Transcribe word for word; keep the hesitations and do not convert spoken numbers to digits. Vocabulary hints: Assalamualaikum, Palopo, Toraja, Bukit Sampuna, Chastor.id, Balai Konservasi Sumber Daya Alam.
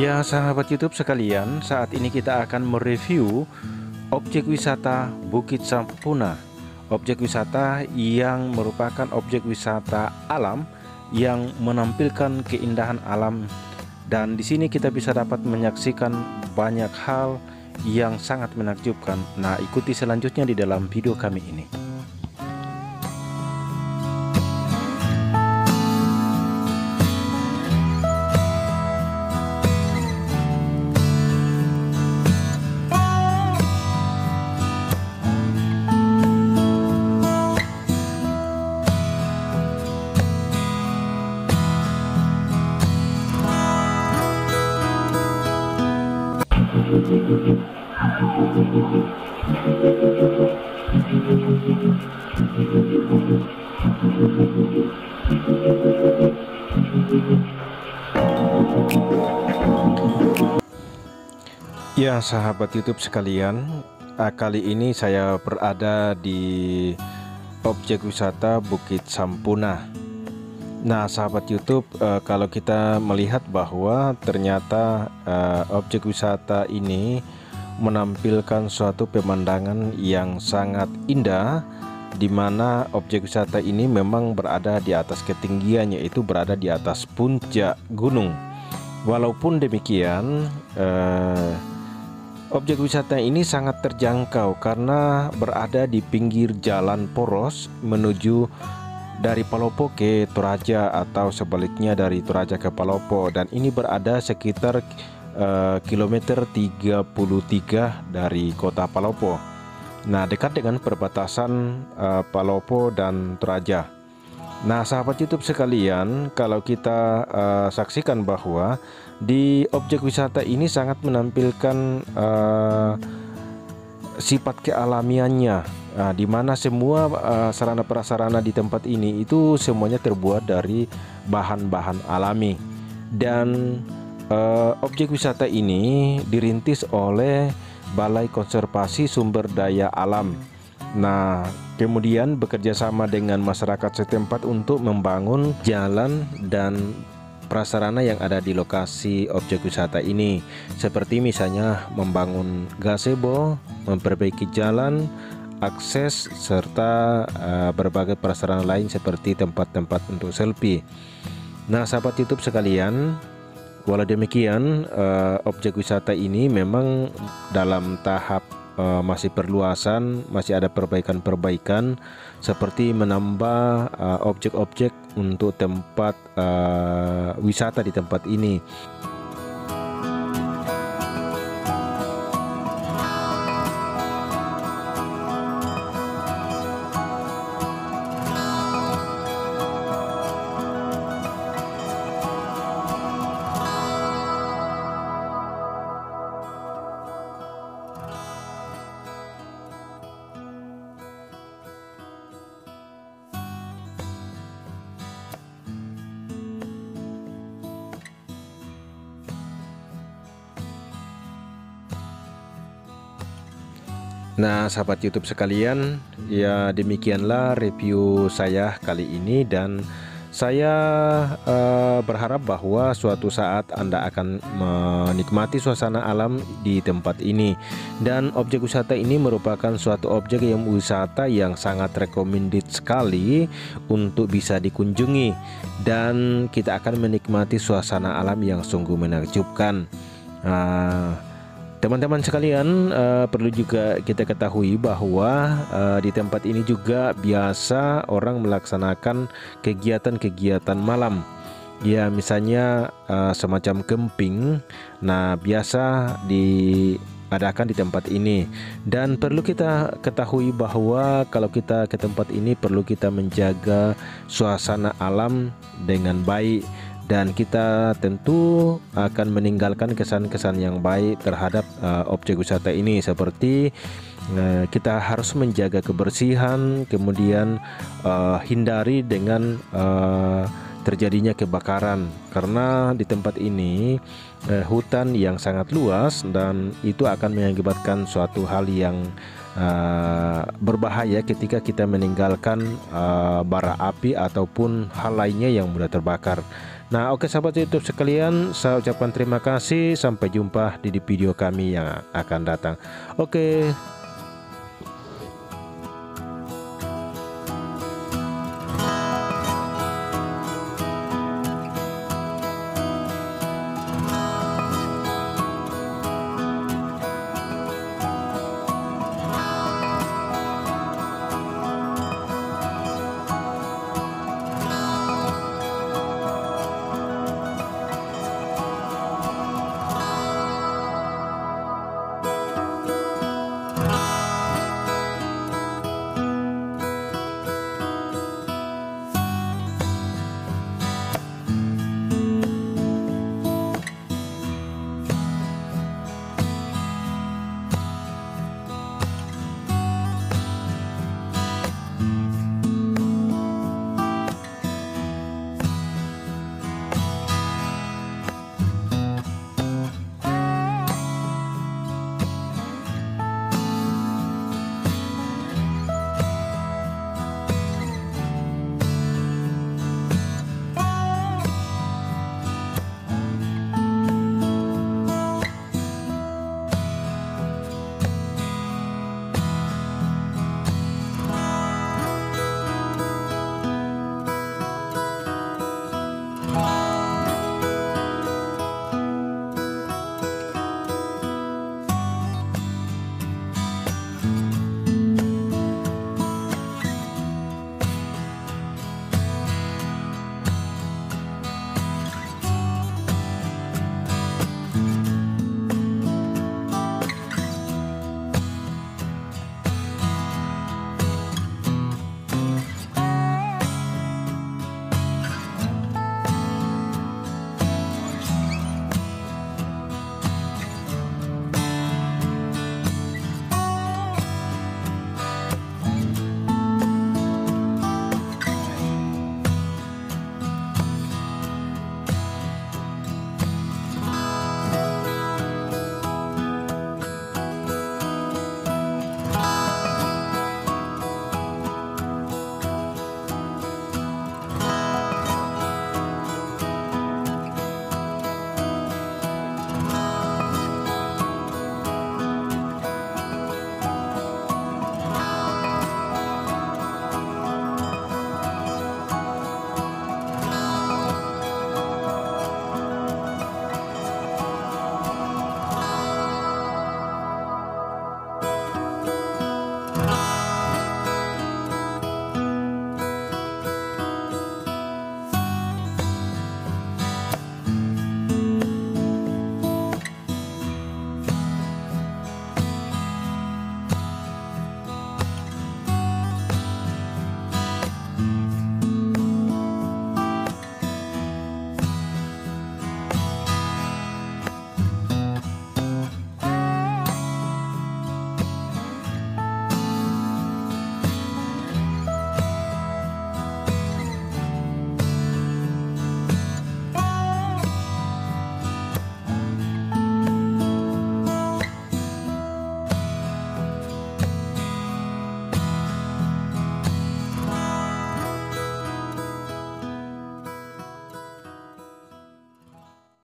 Ya sahabat YouTube sekalian, saat ini kita akan mereview objek wisata Bukit Sampuna, objek wisata yang merupakan objek wisata alam yang menampilkan keindahan alam, dan di sini kita bisa dapat menyaksikan banyak hal yang sangat menakjubkan. Nah, ikuti selanjutnya di dalam video kami ini. Ya sahabat YouTube sekalian, kali ini saya berada di objek wisata Bukit Sampuna. Nah sahabat YouTube, kalau kita melihat bahwa ternyata objek wisata ini menampilkan suatu pemandangan yang sangat indah, di mana objek wisata ini memang berada di atas ketinggiannya, yaitu berada di atas puncak gunung. Walaupun demikian, eh, objek wisata ini sangat terjangkau karena berada di pinggir jalan poros menuju dari Palopo ke Toraja atau sebaliknya dari Toraja ke Palopo, dan ini berada sekitar eh, kilometer tiga puluh tiga dari kota Palopo. Nah, dekat dengan perbatasan eh, Palopo dan Toraja. Nah sahabat YouTube sekalian, kalau kita eh, saksikan bahwa di objek wisata ini sangat menampilkan uh, sifat kealamiannya, nah, di mana semua uh, sarana prasarana di tempat ini itu semuanya terbuat dari bahan-bahan alami, dan uh, objek wisata ini dirintis oleh Balai Konservasi Sumber Daya Alam. Nah, kemudian bekerja sama dengan masyarakat setempat untuk membangun jalan dan prasarana yang ada di lokasi objek wisata ini, seperti misalnya membangun gazebo, memperbaiki jalan, akses, serta uh, berbagai prasarana lain seperti tempat-tempat untuk selfie. Nah sahabat YouTube sekalian, walau demikian uh, objek wisata ini memang dalam tahap uh, masih perluasan, masih ada perbaikan-perbaikan seperti menambah objek-objek uh, untuk tempat uh, wisata di tempat ini. Nah sahabat YouTube sekalian, ya demikianlah review saya kali ini, dan saya eh, berharap bahwa suatu saat Anda akan menikmati suasana alam di tempat ini, dan objek wisata ini merupakan suatu objek yang wisata yang sangat recommended sekali untuk bisa dikunjungi, dan kita akan menikmati suasana alam yang sungguh menakjubkan. Nah, teman-teman sekalian, uh, perlu juga kita ketahui bahwa uh, di tempat ini juga biasa orang melaksanakan kegiatan-kegiatan malam. Ya, misalnya uh, semacam camping. Nah, biasa diadakan di tempat ini. Dan perlu kita ketahui bahwa kalau kita ke tempat ini perlu kita menjaga suasana alam dengan baik, dan kita tentu akan meninggalkan kesan-kesan yang baik terhadap uh, objek wisata ini, seperti uh, kita harus menjaga kebersihan, kemudian uh, hindari dengan uh, terjadinya kebakaran, karena di tempat ini uh, hutan yang sangat luas, dan itu akan mengakibatkan suatu hal yang Uh, berbahaya ketika kita meninggalkan uh, bara api ataupun hal lainnya yang mudah terbakar. Nah oke sahabat YouTube sekalian, saya ucapkan terima kasih, sampai jumpa di video kami yang akan datang. Oke.